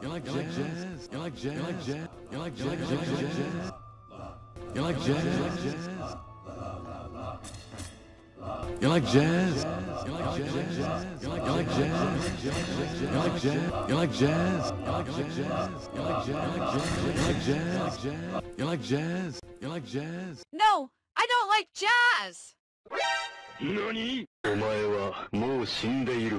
You like jazz? No, I don't like jazz. Nani?